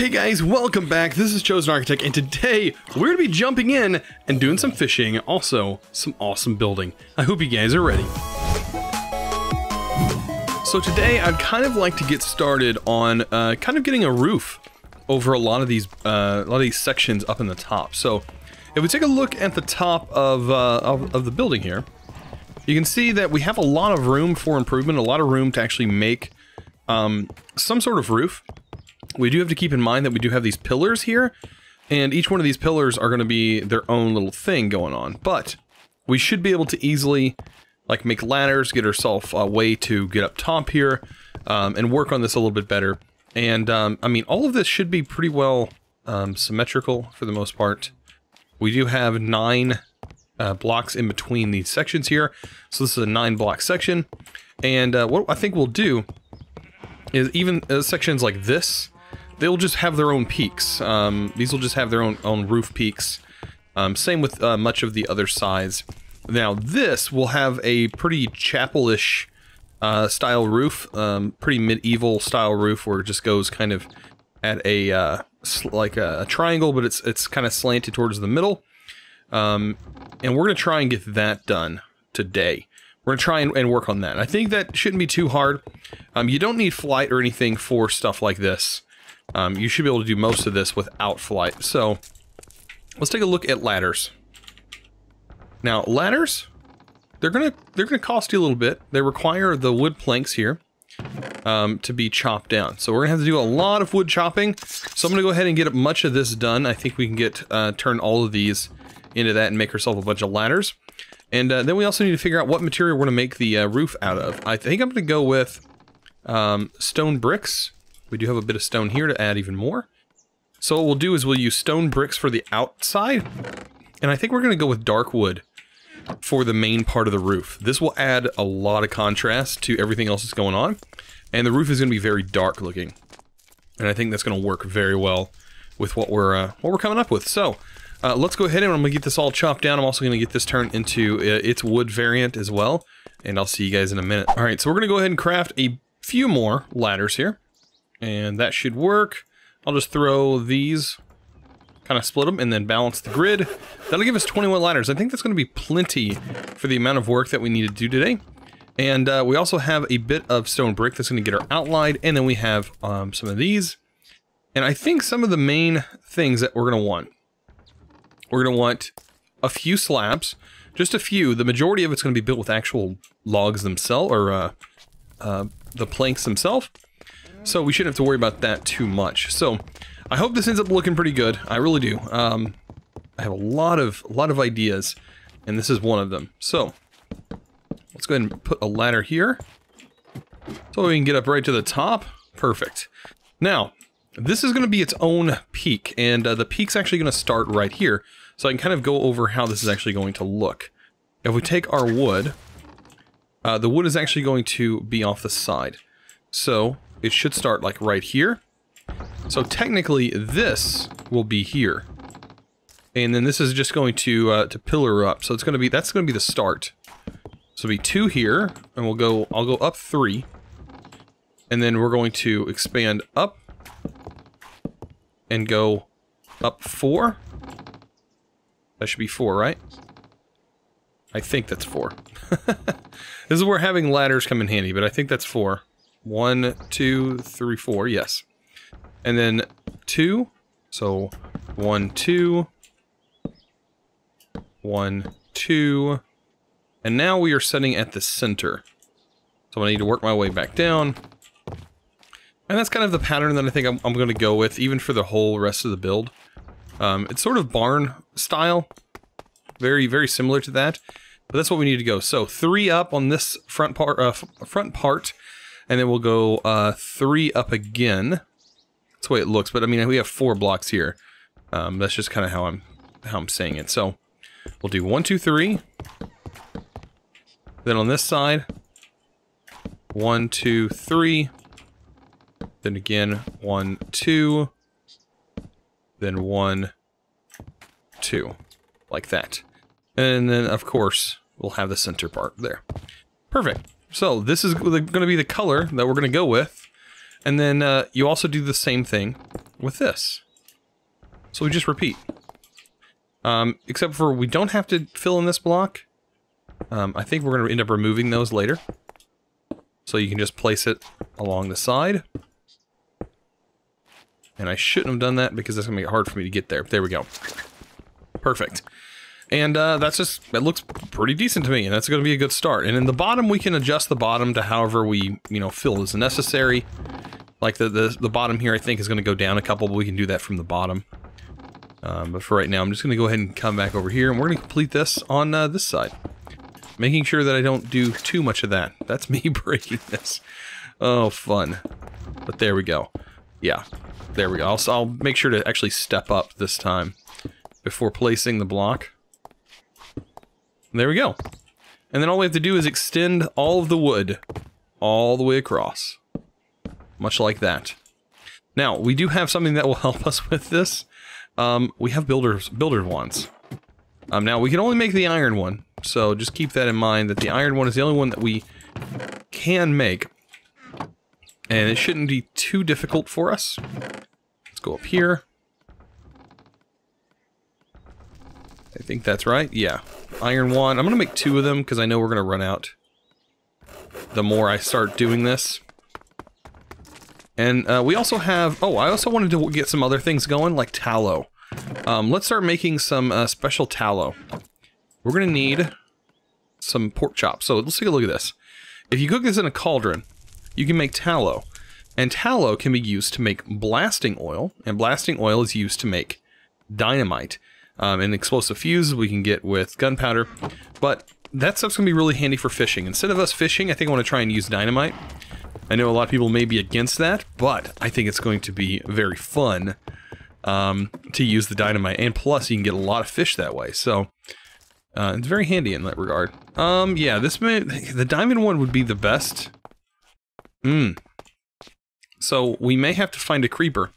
Hey guys, welcome back. This is Chosen Architect, and today we're going to be jumping in and doing some fishing, also some awesome building. I hope you guys are ready. So today I'd kind of like to get started on kind of getting a roof over a lot of these sections up in the top. So if we take a look at the top of the building here, you can see that we have a lot of room for improvement, a lot of room to actually make some sort of roof. We do have to keep in mind that we do have these pillars here, and each one of these pillars are going to be their own little thing going on, but we should be able to easily like make ladders, get ourselves a way to get up top here, and work on this a little bit better. And I mean, all of this should be pretty well symmetrical for the most part. We do have 9 blocks in between these sections here, so this is a 9-block section. And what I think we'll do is even sections like this, they'll just have their own peaks. These will just have their own roof peaks. Same with much of the other sides. Now this will have a pretty chapel-ish style roof, pretty medieval style roof, where it just goes kind of at a like a triangle, but it's kind of slanted towards the middle. And we're gonna try and get that done today. We're gonna try and work on that. I think that shouldn't be too hard. You don't need flight or anything for stuff like this. You should be able to do most of this without flight. So let's take a look at ladders. Now ladders, they're gonna cost you a little bit. They require the wood planks here to be chopped down. So we're gonna have to do a lot of wood chopping. So I'm gonna go ahead and get much of this done. I think we can get turn all of these into that and make ourselves a bunch of ladders. And then we also need to figure out what material we're gonna make the roof out of. I think I'm gonna go with stone bricks. We do have a bit of stone here to add even more. So what we'll do is we'll use stone bricks for the outside. And I think we're gonna go with dark wood for the main part of the roof. This will add a lot of contrast to everything else that's going on. And the roof is gonna be very dark looking. And I think that's gonna work very well with what we're coming up with. So let's go ahead and I'm gonna get this all chopped down. I'm also gonna get this turned into its wood variant as well. And I'll see you guys in a minute. All right, so we're gonna go ahead and craft a few more ladders here. And that should work. I'll just throw these, kind of split them and then balance the grid. That'll give us 21 ladders. I think that's gonna be plenty for the amount of work that we need to do today. And we also have a bit of stone brick that's gonna get our outline. And then we have some of these. And I think some of the main things that we're gonna want. We're gonna want a few slabs, just a few. The majority of it's gonna be built with actual logs themselves, or the planks themselves. So we shouldn't have to worry about that too much. So I hope this ends up looking pretty good. I really do. I have a lot of ideas, and this is one of them. So let's go ahead and put a ladder here, so we can get up right to the top. Perfect. Now, this is going to be its own peak, and the peak's actually going to start right here. So I can kind of go over how this is actually going to look. If we take our wood, the wood is actually going to be off the side. So it should start like right here. So technically this will be here. And then this is just going to pillar up. So it's going to be, that's going to be the start. So it'll be 2 here, and we'll go, I'll go up 3. And then we're going to expand up and go up 4. That should be 4, right? I think that's 4. This is where having ladders come in handy, but I think that's 4. 1, 2, 3, 4, yes. And then 2, so 1, 2, 1, 2. And now we are setting at the center. So I need to work my way back down. And that's kind of the pattern that I think I'm going to go with, even for the whole rest of the build. It's sort of barn style, very, very similar to that. But that's what we need to go. So 3 up on this front part, and then we'll go 3 up again. That's the way it looks. But I mean, we have 4 blocks here. That's just kind of how I'm saying it. So we'll do 1, 2, 3. Then on this side, 1, 2, 3. Then again, 1, 2, then 1, 2, like that. And then, of course, we'll have the center part there. Perfect. So this is going to be the color that we're going to go with. And then you also do the same thing with this. So we just repeat. Except for we don't have to fill in this block. I think we're going to end up removing those later. So you can just place it along the side. And I shouldn't have done that because that's going to make it hard for me to get there. But there we go. Perfect. And that's just, that looks pretty decent to me, and that's going to be a good start. And in the bottom, we can adjust the bottom to however we, you know, feel is necessary. Like the bottom here, I think, is going to go down a couple, but we can do that from the bottom. But for right now, I'm just going to go ahead and come back over here, and we're going to complete this on this side. Making sure that I don't do too much of that. That's me breaking this. Oh, fun. But there we go. Yeah, there we go. I'll make sure to actually step up this time before placing the block. There we go. And then all we have to do is extend all of the wood all the way across. Much like that. Now, we do have something that will help us with this. We have builder wands. Now, we can only make the iron one, so just keep that in mind, that the iron one is the only one that we can make. And it shouldn't be too difficult for us. Let's go up here. I think that's right, yeah. Iron wand. I'm going to make two of them because I know we're going to run out the more I start doing this. And we also have... Oh, I also wanted to get some other things going, like tallow. Let's start making some special tallow. We're going to need some pork chops. So let's take a look at this. If you cook this in a cauldron, you can make tallow. And tallow can be used to make blasting oil. And blasting oil is used to make dynamite. And explosive fuses we can get with gunpowder, but that stuff's going to be really handy for fishing. Instead of us fishing, I think I want to try and use dynamite. I know a lot of people may be against that, but I think it's going to be very fun to use the dynamite, and plus you can get a lot of fish that way, so it's very handy in that regard. Yeah, the diamond one would be the best. So we may have to find a creeper.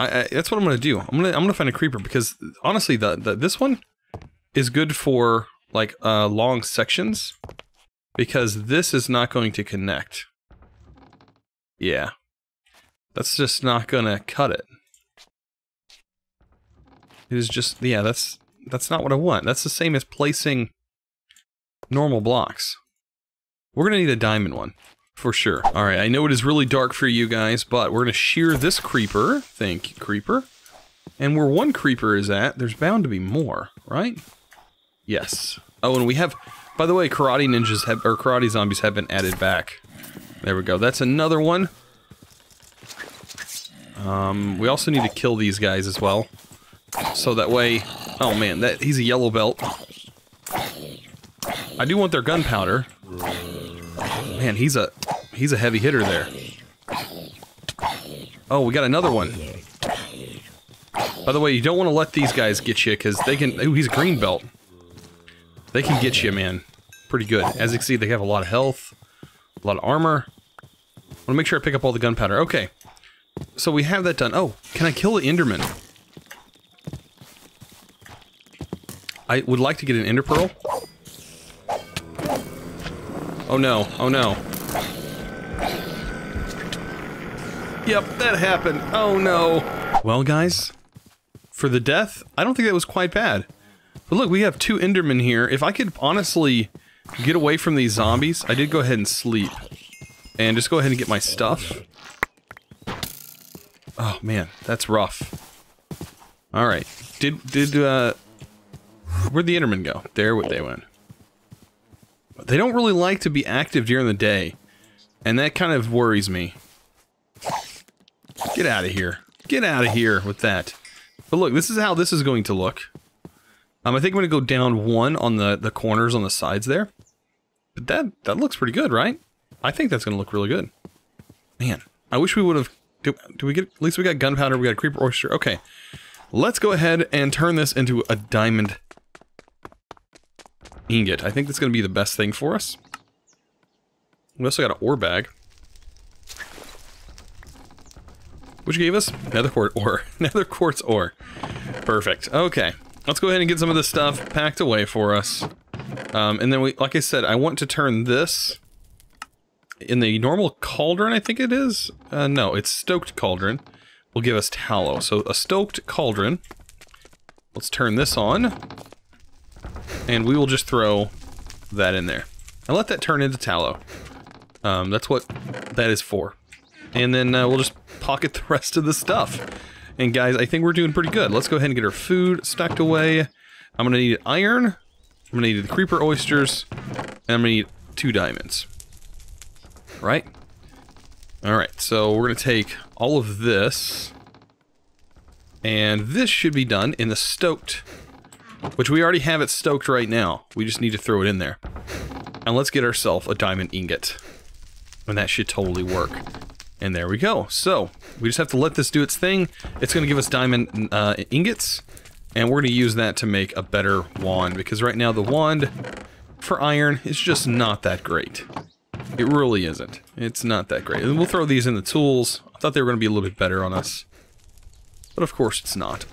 That's what I'm going to do. I'm going to find a creeper because honestly, this one is good for like long sections because this is not going to connect. Yeah, that's just not going to cut it. It is just, yeah, that's not what I want. That's the same as placing normal blocks. We're going to need a diamond one. For sure. Alright, I know it is really dark for you guys, but we're going to shear this creeper. Thank you, creeper. And where one creeper is at, there's bound to be more, right? Yes. Oh, and we have... By the way, karate ninjas have... Or karate zombies have been added back. There we go. That's another one. We also need to kill these guys as well. So that way... Oh man, he's a yellow belt. I do want their gunpowder. Man, he's a heavy hitter there. Oh, we got another one. By the way, you don't want to let these guys get you, because they can... Ooh, he's a green belt. They can get you, man. Pretty good. As you can see, they have a lot of health, a lot of armor. I want to make sure I pick up all the gunpowder. Okay. So we have that done. Oh, can I kill the Enderman? I would like to get an Ender Pearl. Oh no, oh no. Yep, that happened. Oh no. Well guys, for the death, I don't think that was quite bad. But look, we have two Endermen here. If I could honestly get away from these zombies, I did go ahead and sleep. And just go ahead and get my stuff. Oh man, that's rough. Alright, where'd the Endermen go? There they went. They don't really like to be active during the day, and that kind of worries me. Get out of here. Get out of here with that. But look, this is how this is going to look. I think I'm going to go down one on the corners on the sides there. But that looks pretty good, right? I think that's going to look really good. Man, I wish we would have... Do we get... At least we got gunpowder, we got a creeper oyster. Okay, let's go ahead and turn this into a diamond ingot. I think that's going to be the best thing for us. We also got an ore bag, which gave us nether quartz ore. Nether quartz ore. Perfect. Okay, let's go ahead and get some of this stuff packed away for us. And then, like I said, I want to turn this in the normal cauldron, I think it is? No, it's stoked cauldron. Will give us tallow. So a stoked cauldron. Let's turn this on. And we will just throw that in there. And let that turn into tallow. That's what that is for. And then we'll just pocket the rest of the stuff. And guys, I think we're doing pretty good. Let's go ahead and get our food stacked away. I'm gonna need iron. I'm gonna need the creeper oysters. And I'm gonna need 2 diamonds. Right? Alright, so we're gonna take all of this. And this should be done in the stoked, which we already have it stoked right now. We just need to throw it in there. And let's get ourselves a diamond ingot. And that should totally work. And there we go. So, we just have to let this do its thing. It's going to give us diamond ingots. And we're going to use that to make a better wand. Because right now the wand for iron is just not that great. It really isn't. It's not that great. And we'll throw these in the tools. I thought they were going to be a little bit better on us. But of course it's not.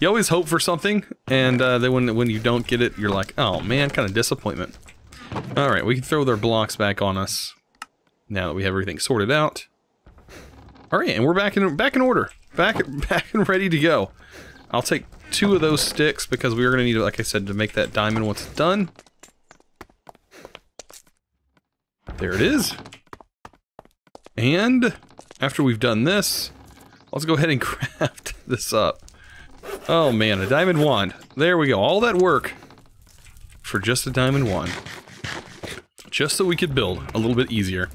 You always hope for something. And then when you don't get it, you're like, oh man, kind of disappointment. Alright, we can throw their blocks back on us. Now that we have everything sorted out. Alright, and we're back in order. Back and ready to go. I'll take 2 of those sticks because we are going to need, like I said, to make that diamond once it's done. There it is. And after we've done this, let's go ahead and craft this up. Oh man, a diamond wand. There we go. All that work for just a diamond wand. Just so we could build a little bit easier.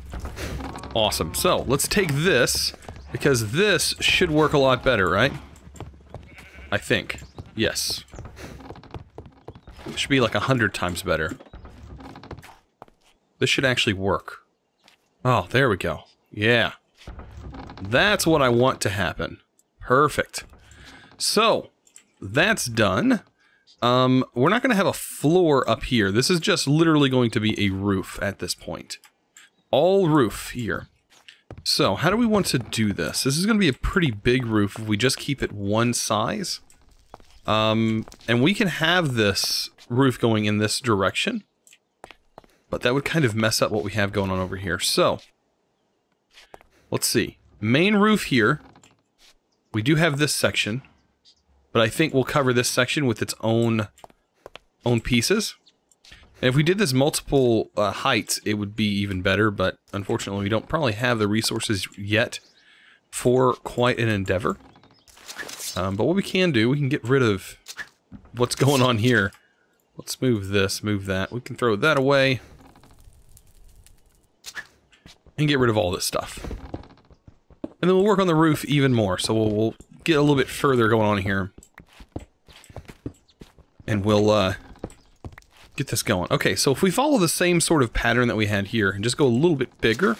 Awesome. So, let's take this, because this should work a lot better, right? I think. Yes. It should be like 100 times better. This should actually work. Oh, there we go. Yeah. That's what I want to happen. Perfect. So, that's done. We're not going to have a floor up here. This is just literally going to be a roof at this point. All roof here. So, how do we want to do this? This is going to be a pretty big roof if we just keep it one size. And we can have this roof going in this direction. But that would kind of mess up what we have going on over here. So, let's see. Main roof here. We do have this section. But I think we'll cover this section with its own pieces. And if we did this multiple heights, it would be even better. But unfortunately, we don't probably have the resources yet for quite an endeavor. But what we can do, we can get rid of what's going on here. Let's move this, move that. We can throw that away. And get rid of all this stuff. And then we'll work on the roof even more. So we'll get a little bit further going on here. And we'll get this going. Okay, so if we follow the same sort of pattern that we had here and just go a little bit bigger,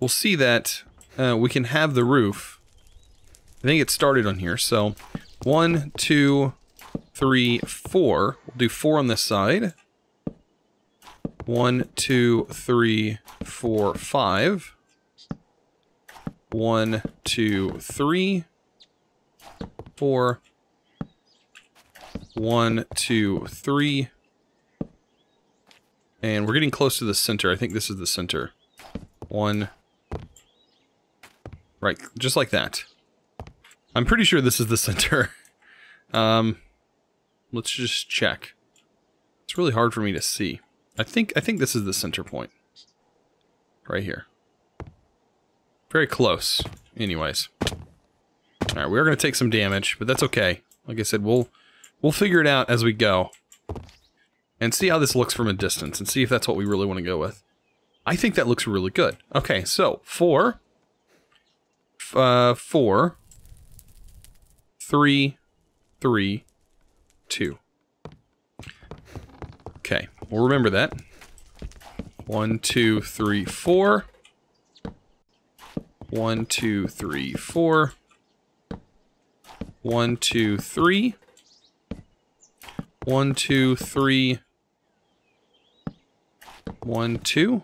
we'll see that we can have the roof. I think it started on here, so 1, 2, 3, 4. We'll do 4 on this side. 1, 2, 3, 4, 5. 1, 2, 3, 4. 1, 2, 3. And we're getting close to the center. I think this is the center. 1. Right, just like that. I'm pretty sure this is the center. Let's just check. It's really hard for me to see. I think this is the center point. Right here. Very close. Anyways. Alright, we are going to take some damage, but that's okay. Like I said, we'll figure it out as we go. And see how this looks from a distance, and see if that's what we really want to go with. I think that looks really good. Okay, so, 4, 4, 3, 3, 2. Okay, we'll remember that. 1, 2, 3, 4. 1, 2, 3, 4. 1, 2, 3. 1, 2, 3. 1, 2.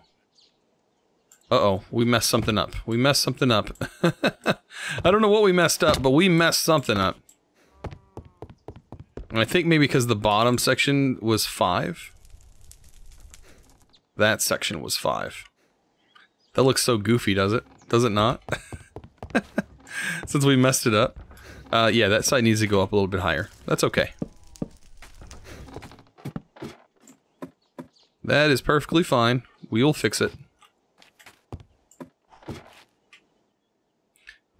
Uh-oh, we messed something up. We messed something up. I don't know what we messed up, but we messed something up. And I think maybe because the bottom section was 5. That section was 5. That looks so goofy, does it? Does it not? Since we messed it up. Yeah, that side needs to go up a little bit higher. That's okay. That is perfectly fine. We will fix it.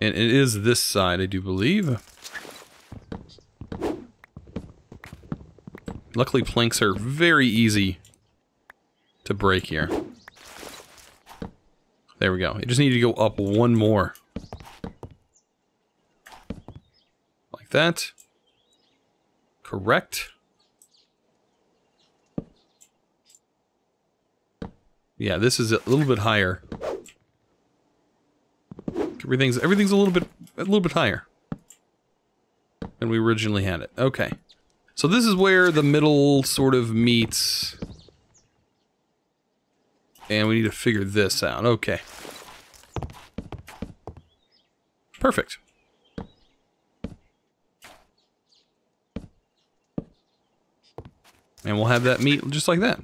And it is this side, I do believe. Luckily, planks are very easy to break here. There we go. It just needed to go up one more. Like that. Correct. Yeah, this is a little bit higher. Everything's a little bit higher than we originally had it. Okay. So this is where the middle sort of meets, and we need to figure this out. Okay. Perfect. And we'll have that meet just like that.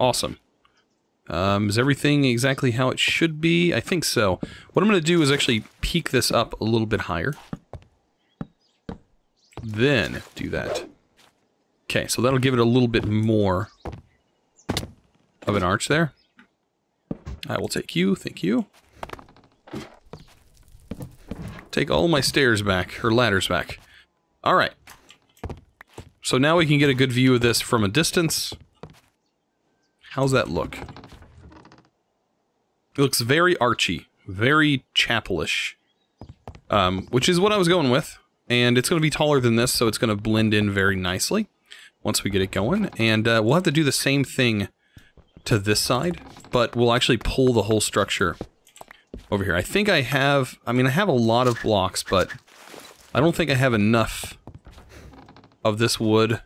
Awesome. Is everything exactly how it should be? I think so. What I'm going to do is actually peak this up a little bit higher. Then do that. Okay, so that'll give it a little bit more of an arch there. I will take you, thank you. Take all my stairs back, or ladders back. Alright. So now we can get a good view of this from a distance. How's that look? It looks very archy, very chapelish. Which is what I was going with. And it's going to be taller than this, so it's going to blend in very nicely once we get it going. And we'll have to do the same thing to this side, but we'll actually pull the whole structure over here. I think I have, I mean, I have a lot of blocks, but I don't think I have enough of this wood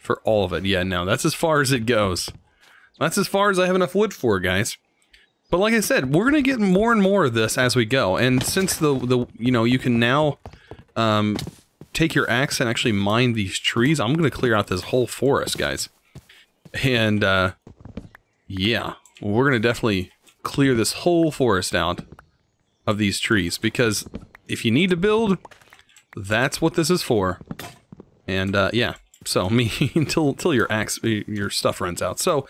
for all of it. Yeah, no, that's as far as it goes. That's as far as I have enough wood for, guys. But like I said, we're going to get more and more of this as we go. And since the you know, you can now take your axe and actually mine these trees, I'm going to clear out this whole forest, guys. And, yeah, we're going to definitely clear this whole forest out of these trees. Because if you need to build, that's what this is for. And, yeah, so until your axe, your stuff runs out. So...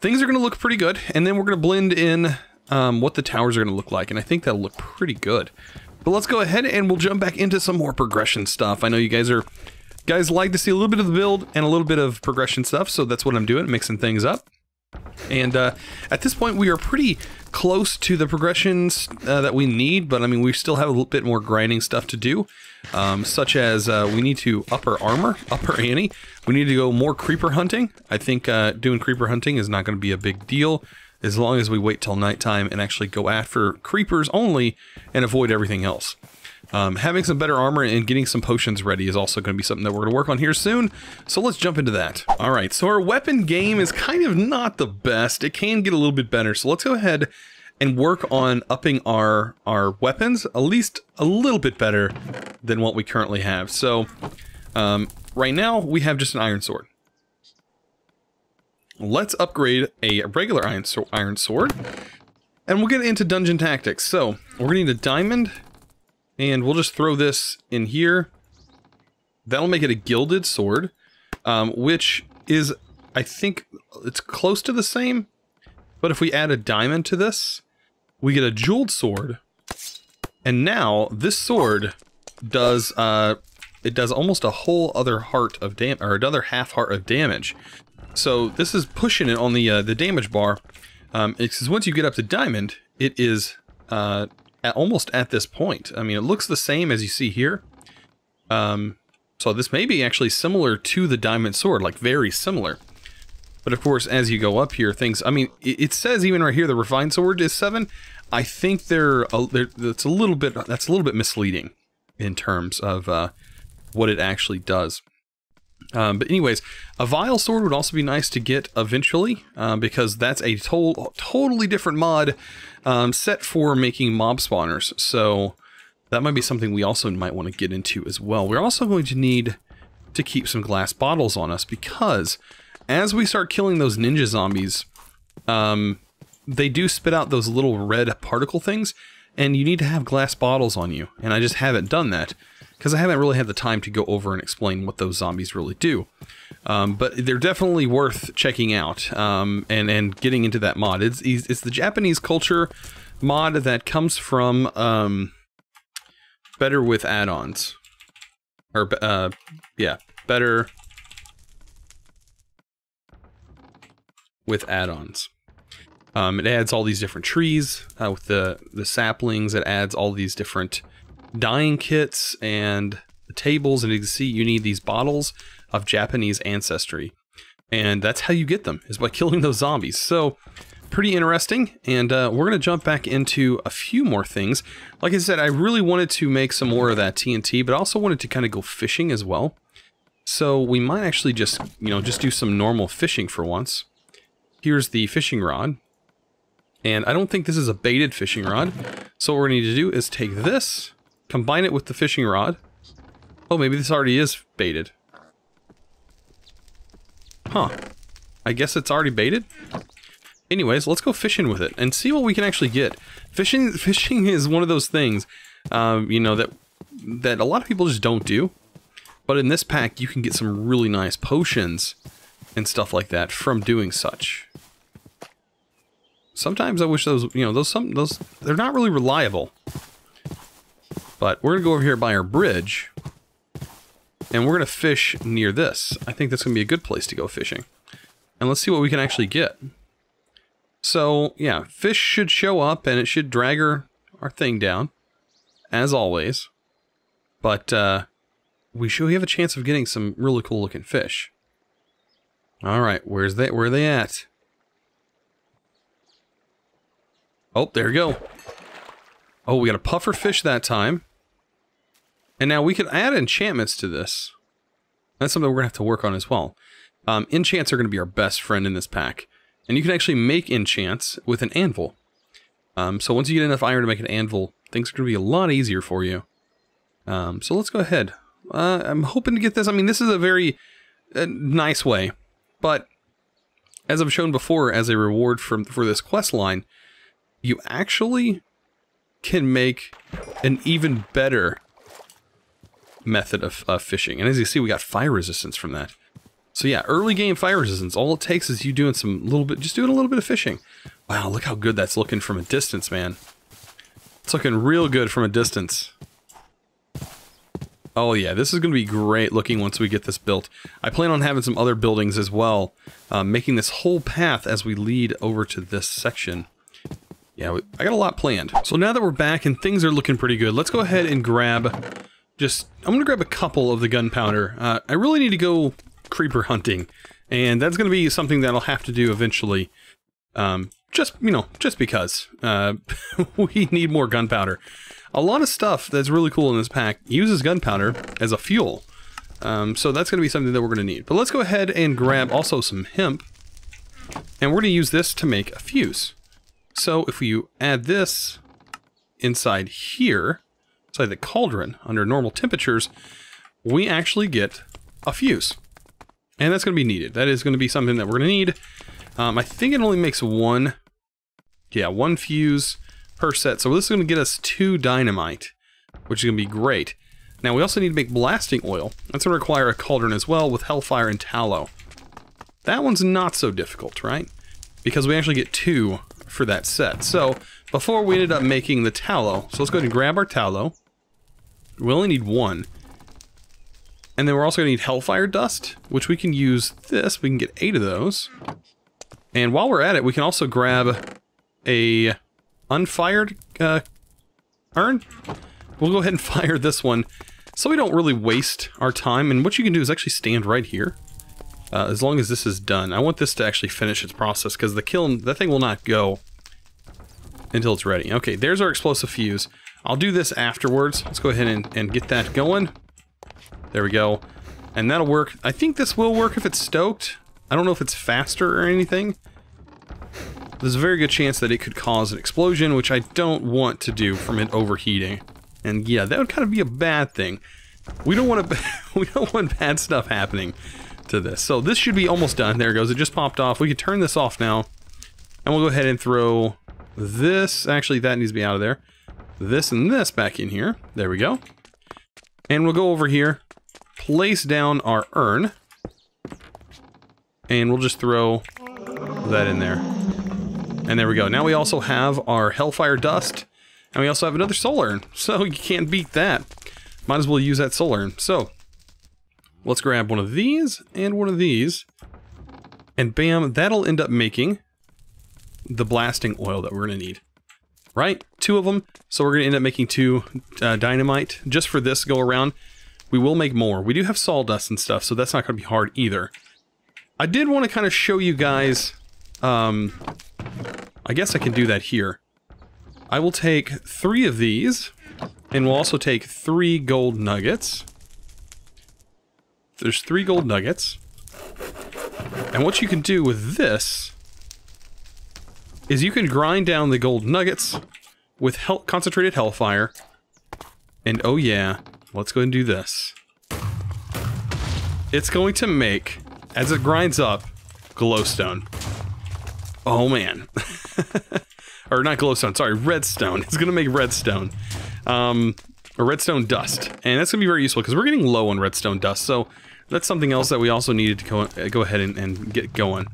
things are going to look pretty good, and then we're going to blend in what the towers are going to look like, and I think that'll look pretty good. But let's go ahead and we'll jump back into some more progression stuff. I know you guys like to see a little bit of the build and a little bit of progression stuff, so that's what I'm doing, mixing things up. And at this point, we are pretty close to the progressions that we need, but I mean, we still have a little bit more grinding stuff to do, such as we need to up our armor, up our ante. We need to go more creeper hunting. I think doing creeper hunting is not going to be a big deal as long as we wait till nighttime and actually go after creepers only and avoid everything else. Having some better armor and getting some potions ready is also going to be something that we're going to work on here soon. So let's jump into that. All right, so our weapon game is kind of not the best. It can get a little bit better. So let's go ahead and work on upping our weapons at least a little bit better than what we currently have. So right now we have just an iron sword. Let's upgrade a regular iron sword, and we'll get into dungeon tactics. So we're going to need a diamond. And we'll just throw this in here. That'll make it a gilded sword, which is, I think, it's close to the same. But if we add a diamond to this, we get a jeweled sword. And now this sword does almost a whole other heart of damage, or another half heart of damage. So this is pushing it on the damage bar. Because once you get up to diamond, it is. Almost at this point. I mean, it looks the same as you see here. So this may be actually similar to the diamond sword, like very similar. But of course, as you go up here, things, I mean, it says even right here, the refined sword is 7. I think that's a little bit misleading in terms of what it actually does. But anyways, a vial sword would also be nice to get eventually, because that's a totally different mod set for making mob spawners. So that might be something we also might want to get into as well. We're also going to need to keep some glass bottles on us, because as we start killing those ninja zombies, they do spit out those little red particle things, and you need to have glass bottles on you. And I just haven't done that because I haven't really had the time to go over and explain what those zombies really do. But they're definitely worth checking out and getting into that mod. It's the Japanese culture mod that comes from Better with add-ons. Or, yeah, Better with add-ons. It adds all these different trees with the saplings. It adds all these different dyeing kits and the tables. And you can see you need these bottles of Japanese ancestry. And that's how you get them, is by killing those zombies. So, pretty interesting. And we're going to jump back into a few more things. Like I said, I really wanted to make some more of that TNT, but I also wanted to kind of go fishing as well. So we might actually just, you know, just do some normal fishing for once. Here's the fishing rod. And I don't think this is a baited fishing rod. So what we're going to need to do is take this, combine it with the fishing rod. Oh, maybe this already is baited. Huh. I guess it's already baited. Anyways, let's go fishing with it and see what we can actually get. Fishing is one of those things, you know, that a lot of people just don't do. But in this pack, you can get some really nice potions and stuff like that from doing such. Sometimes I wish those, you know, those they're not really reliable. But we're gonna go over here by our bridge, and we're gonna fish near this. I think that's gonna be a good place to go fishing, and let's see what we can actually get. So, yeah, fish should show up, and it should drag our thing down, as always. But, we should have a chance of getting some really cool-looking fish. Alright, where are they at? Oh, there you go. Oh, we got a puffer fish that time. And now we can add enchantments to this. That's something we're going to have to work on as well. Enchants are going to be our best friend in this pack. And you can actually make enchants with an anvil. So once you get enough iron to make an anvil, things are going to be a lot easier for you. So let's go ahead. I'm hoping to get this. I mean, this is a very nice way. But as I've shown before, as a reward for this quest line, you actually can make an even better method of fishing. And as you see, we got fire resistance from that. So yeah, early game fire resistance. All it takes is you doing just doing a little bit of fishing. Wow, look how good that's looking from a distance, man. It's looking real good from a distance. Oh yeah, this is going to be great looking once we get this built. I plan on having some other buildings as well, making this whole path as we lead over to this section. Yeah, I got a lot planned. So now that we're back and things are looking pretty good, let's go ahead and grab I'm going to grab a couple of the gunpowder. I really need to go creeper hunting, and that's going to be something that I'll have to do eventually, just because we need more gunpowder. A lot of stuff that's really cool in this pack uses gunpowder as a fuel, so that's going to be something that we're going to need. But let's go ahead and grab also some hemp, and we're going to use this to make a fuse. So if you add this inside here, inside the cauldron, under normal temperatures, we actually get a fuse. And that's going to be needed. That is going to be something that we're going to need. I think it only makes one. Yeah, one fuse per set. So this is going to get us 2 dynamite, which is going to be great. Now we also need to make blasting oil. That's going to require a cauldron as well with hellfire and tallow. That one's not so difficult, right? Because we actually get 2 for that set. So before we ended up making the tallow. So let's go ahead and grab our tallow. We only need 1. And then we're also going to need hellfire dust, which we can use this. We can get 8 of those. And while we're at it, we can also grab a unfired urn. We'll go ahead and fire this one so we don't really waste our time. And what you can do is actually stand right here as long as this is done. I want this to actually finish its process because the kiln, that thing will not go until it's ready. Okay, there's our explosive fuse. I'll do this afterwards. Let's go ahead and get that going. There we go. And that'll work. I think this will work if it's stoked. I don't know if it's faster or anything. There's a very good chance that it could cause an explosion, which I don't want to do from it overheating. And yeah, that would kind of be a bad thing. We don't want to. We don't want bad stuff happening to this. So this should be almost done. There it goes. It just popped off. We can turn this off now, and we'll go ahead and throw this. Actually, that needs to be out of there. This and this back in here. There we go. And we'll go over here, place down our urn, and we'll just throw that in there. And there we go. Now we also have our Hellfire Dust, and we also have another Soul Urn. So you can't beat that. Might as well use that Soul Urn. So let's grab one of these and one of these, and bam, that'll end up making the blasting oil that we're going to need. Right? Two of them. So we're going to end up making two dynamite just for this go around. We will make more. We do have sawdust and stuff, so that's not going to be hard either. I did want to kind of show you guys, I guess I can do that here. I will take three of these, and we'll also take three gold nuggets. There's three gold nuggets. And what you can do with this is you can grind down the gold nuggets with concentrated hellfire. And oh yeah, let's go ahead and do this. It's going to make, as it grinds up, glowstone. Oh man. Or not glowstone, sorry, redstone. It's going to make redstone. Or redstone dust. And that's going to be very useful because we're getting low on redstone dust. So that's something else that we also needed to go ahead and get going.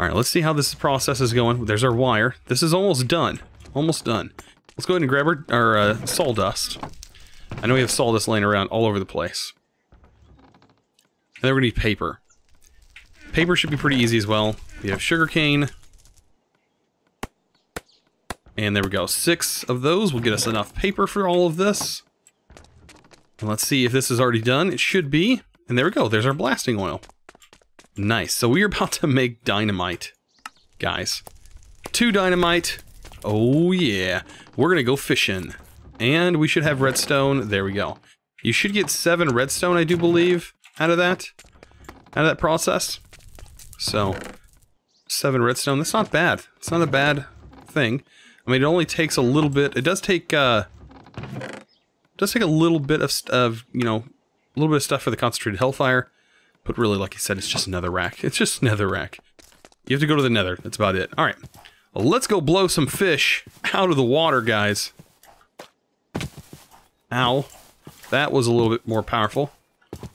All right, let's see how this process is going. There's our wire. This is almost done. Almost done. Let's go ahead and grab our sawdust. I know we have sawdust laying around all over the place. And then we're going to need paper. Paper should be pretty easy as well. We have sugarcane. And there we go. 6 of those will get us enough paper for all of this. And let's see if this is already done. It should be. And there we go. There's our blasting oil. Nice. So we are about to make dynamite, guys. 2 dynamite. Oh yeah. We're gonna go fishing, and we should have redstone. There we go. You should get 7 redstone, I do believe, out of that process. So 7 redstone. That's not bad. It's not a bad thing. I mean, it only takes a little bit. It does take a little bit of you know, a little bit of stuff for the concentrated hellfire. But really, like I said, it's just another rack. It's just another rack. You have to go to the nether. That's about it. All right. Well, let's go blow some fish out of the water, guys. Ow. That was a little bit more powerful. All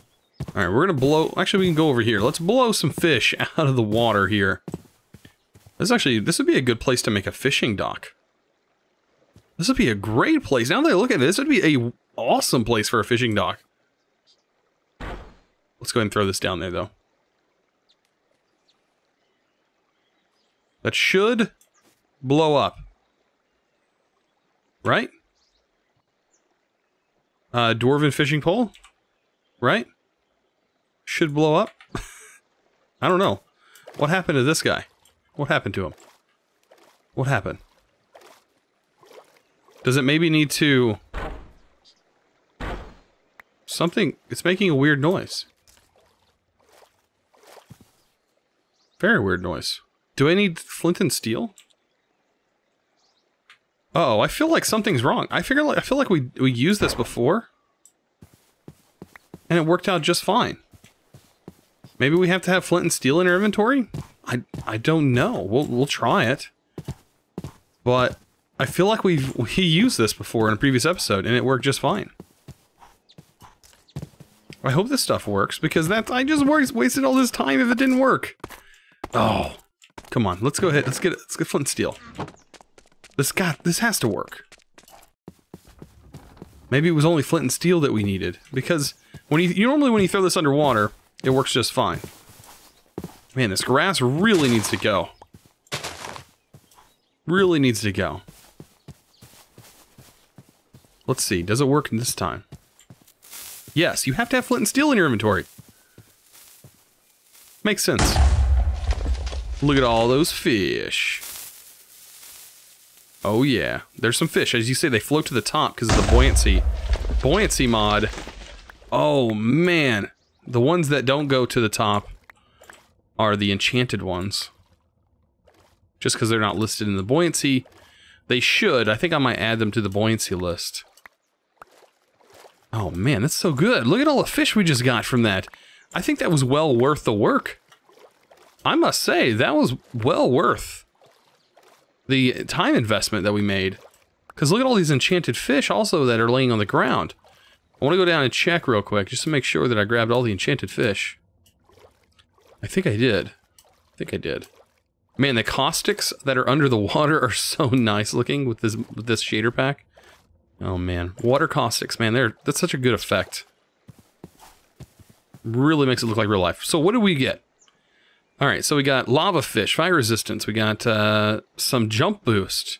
right, we're going to blow... Actually, we can go over here. Let's blow some fish out of the water here. This would be a good place to make a fishing dock. This would be a great place. Now that I look at it, this would be an awesome place for a fishing dock. Let's go ahead and throw this down there, though. That should blow up. Right? Dwarven fishing pole? Right? Should blow up? I don't know. What happened to this guy? What happened to him? What happened? Does it maybe need to... Something... It's making a weird noise. Very weird noise. Do I need flint and steel? Uh oh, I feel like something's wrong. I feel like we used this before, and it worked out just fine. Maybe we have to have flint and steel in our inventory? I don't know. We'll try it. But I feel like we used this before in a previous episode, and it worked just fine. I hope this stuff works, because I just wasted all this time if it didn't work. Oh, come on. Let's go ahead. Let's get flint and steel. This has to work. Maybe it was only flint and steel that we needed, because when you normally throw this underwater, it works just fine. Man, this grass really needs to go. Really needs to go. Let's see. Does it work this time? Yes, you have to have flint and steel in your inventory. Makes sense. Look at all those fish. Oh yeah, there's some fish. As you say, they float to the top because of the buoyancy mod. Oh man, the ones that don't go to the top are the enchanted ones. Just because they're not listed in the buoyancy, they should. I think I might add them to the buoyancy list. Oh man, that's so good. Look at all the fish we just got from that. I think that was well worth the work. I must say, that was well worth the time investment that we made. Because look at all these enchanted fish also that are laying on the ground. I want to go down and check real quick just to make sure that I grabbed all the enchanted fish. I think I did. I think I did. Man, the caustics that are under the water are so nice looking with this shader pack. Oh man, water caustics, man, that's such a good effect. Really makes it look like real life. So what do we get? All right, so we got lava fish, fire resistance. We got some jump boost.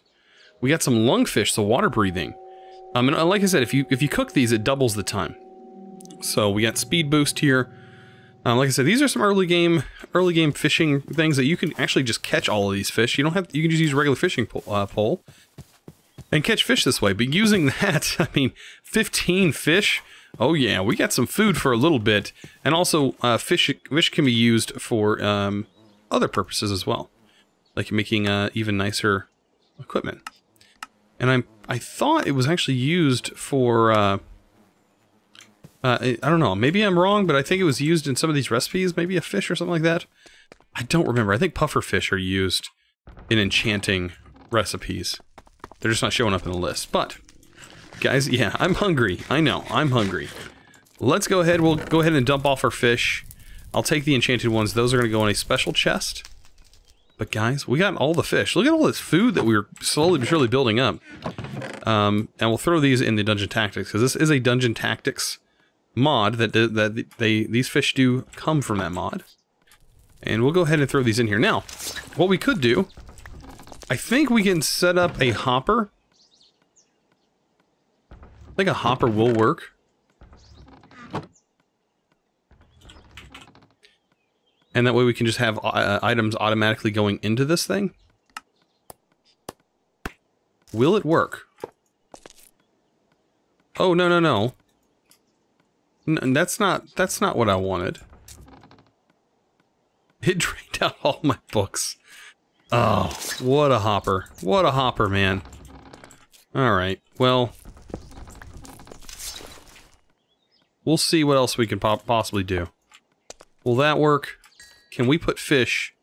We got some lungfish, so water breathing. And like I said, if you cook these, it doubles the time. So we got speed boost here. Like I said, these are some early game fishing things that you can actually just catch all of these fish. You can just use a regular fishing pole and catch fish this way. But using that, I mean, 15 fish. Oh yeah, we got some food for a little bit, and also fish can be used for other purposes as well, like making even nicer equipment. And I thought it was actually used for, I don't know, maybe I'm wrong, but I think it was used in some of these recipes, maybe a fish or something like that. I don't remember. I think puffer fish are used in enchanting recipes. They're just not showing up in the list, but guys, yeah, I'm hungry. I know, I'm hungry. Let's go ahead, we'll go ahead and dump off our fish. I'll take the enchanted ones. Those are going to go in a special chest. But guys, we got all the fish. Look at all this food that we're slowly but surely building up. And we'll throw these in the Dungeon Tactics, because this is a Dungeon Tactics mod these fish do come from that mod. And we'll go ahead and throw these in here. Now, what we could do, I think we can set up a hopper. I think a hopper will work. And that way we can just have items automatically going into this thing. Will it work? Oh, no, no, no. That's not what I wanted. It drained out all my books. Oh, what a hopper. What a hopper, man. All right, well, we'll see what else we can possibly do. Will that work? Can we put fish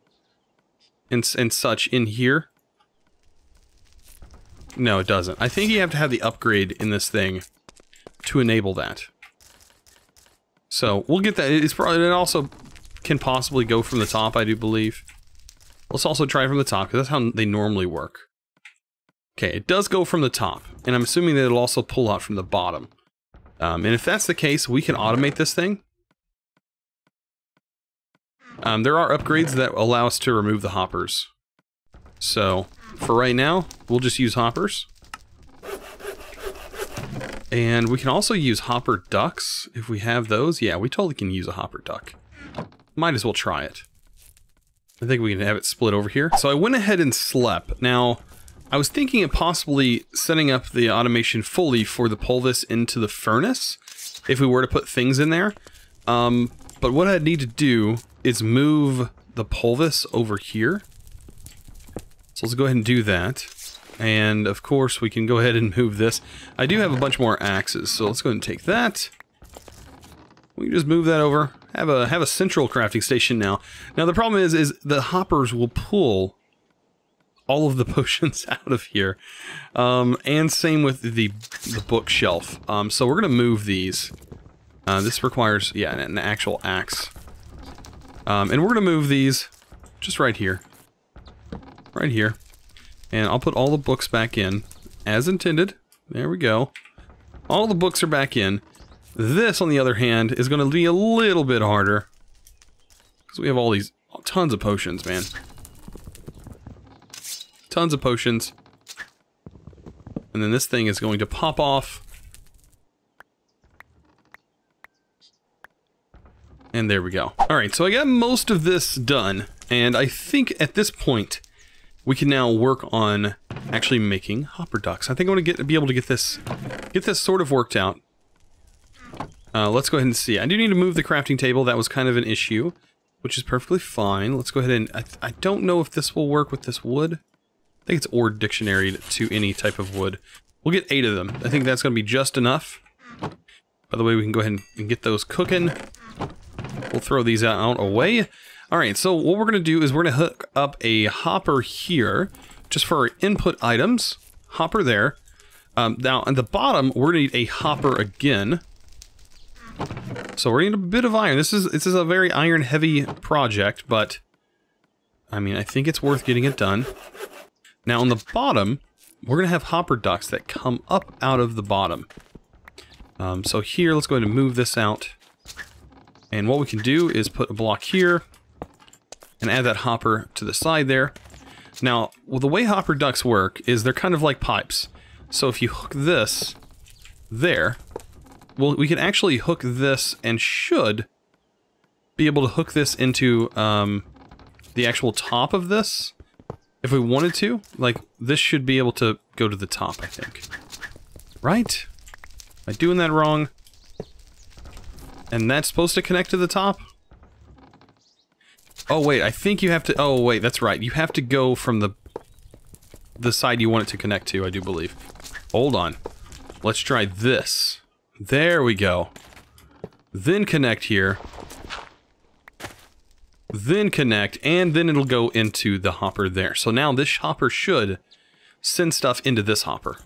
and such in here? No, it doesn't. I think you have to have the upgrade in this thing to enable that. So we'll get that. It's probably, it also can possibly go from the top, I do believe. Let's also try from the top, because that's how they normally work. Okay, it does go from the top, and I'm assuming that it'll also pull out from the bottom. And if that's the case, we can automate this thing. There are upgrades that allow us to remove the hoppers. So, for right now, we'll just use hoppers. And we can also use hopper ducks, if we have those. Yeah, we totally can use a hopper duck. Might as well try it. I think we can have it split over here. So I went ahead and slept. Now, I was thinking of possibly setting up the automation fully for the pulvis into the furnace, if we were to put things in there. But what I need to do is move the pulvis over here. So let's go ahead and do that. And of course we can go ahead and move this. I do have a bunch more axes, so let's go ahead and take that. We can just move that over. Have a central crafting station now. Now the problem is the hoppers will pull all of the potions out of here. And same with the bookshelf. So we're gonna move these. This requires, yeah, an actual axe. And we're gonna move these just right here. Right here. And I'll put all the books back in, as intended. There we go. All the books are back in. This, on the other hand, is gonna be a little bit harder. Because we have all these, tons of potions, man. Tons of potions. And then this thing is going to pop off. And there we go. All right, so I got most of this done, and I think at this point we can now work on actually making hopper ducks. I think I'm gonna be able to get this sort of worked out. Let's go ahead and see. I do need to move the crafting table. That was kind of an issue, which is perfectly fine. Let's go ahead and I don't know if this will work with this wood. I think it's ord dictionary to any type of wood. We'll get 8 of them. I think that's gonna be just enough. By the way, we can go ahead and get those cooking. We'll throw these out away. All right, so what we're going to do is we're going to hook up a hopper here just for our input items. Hopper there. Now, at the bottom, we're going to need a hopper again. So we're going to need a bit of iron. This is a very iron-heavy project, but I mean, I think it's worth getting it done. Now, on the bottom, we're going to have hopper ducts that come up out of the bottom. So here, let's go ahead and move this out. And what we can do is put a block here and add that hopper to the side there. Now, well, the way hopper ducts work is they're kind of like pipes. So if you hook this there, well, we can actually hook this and should be able to hook this into the actual top of this. If we wanted to, like, this should be able to go to the top, I think. Right? Am I doing that wrong? And that's supposed to connect to the top? Oh, wait, I think you have to... Oh, wait, that's right. You have to go from the side you want it to connect to, I do believe. Hold on. Let's try this. There we go. Then connect here. Then connect, and then it'll go into the hopper there. So now this hopper should send stuff into this hopper.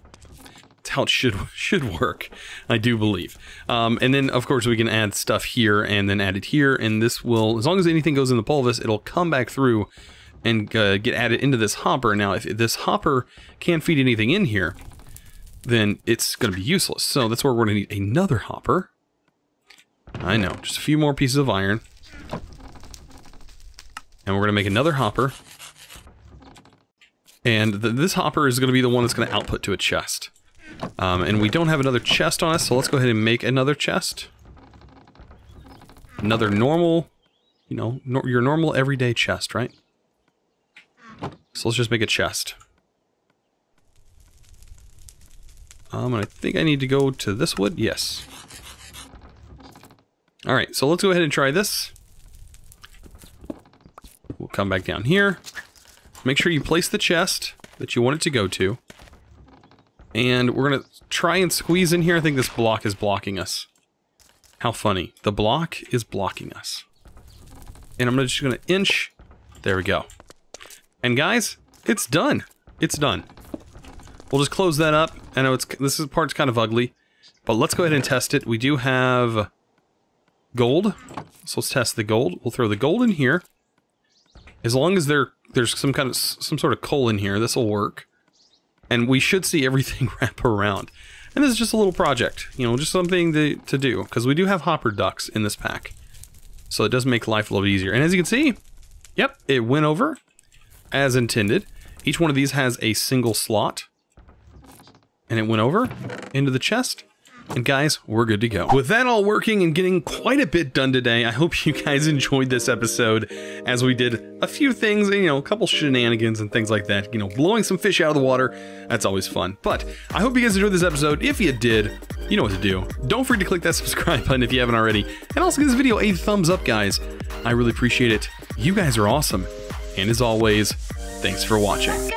That's how it should work, I do believe. And then, of course, we can add stuff here and then add it here, and this will, as long as anything goes in the pulvis, it'll come back through and get added into this hopper. Now, if this hopper can't feed anything in here, then it's going to be useless. So that's where we're going to need another hopper. I know, just a few more pieces of iron. And we're going to make another hopper. And this hopper is going to be the one that's going to output to a chest. And we don't have another chest on us, so let's go ahead and make another chest. Another normal, you know, your normal everyday chest, right? So let's just make a chest. And I think I need to go to this wood. Yes. Alright, so let's go ahead and try this. We'll come back down here. Make sure you place the chest that you want it to go to. And we're going to try and squeeze in here. I think this block is blocking us. How funny. The block is blocking us. And I'm just going to inch. There we go. And guys, it's done. It's done. We'll just close that up. I know this part's kind of ugly, but let's go ahead and test it. We do have gold. So let's test the gold. We'll throw the gold in here. As long as there's some sort of coal in here, this will work. And we should see everything wrap around. And this is just a little project, you know, just something to do. Because we do have hopper ducts in this pack. So it does make life a little easier. And as you can see, yep, it went over as intended. Each one of these has a single slot. And it went over into the chest. And guys, we're good to go. With that all working and getting quite a bit done today, I hope you guys enjoyed this episode as we did a few things, you know, a couple shenanigans and things like that. You know, blowing some fish out of the water, that's always fun. But I hope you guys enjoyed this episode. If you did, you know what to do. Don't forget to click that subscribe button if you haven't already. And also give this video a thumbs up, guys. I really appreciate it. You guys are awesome. And as always, thanks for watching.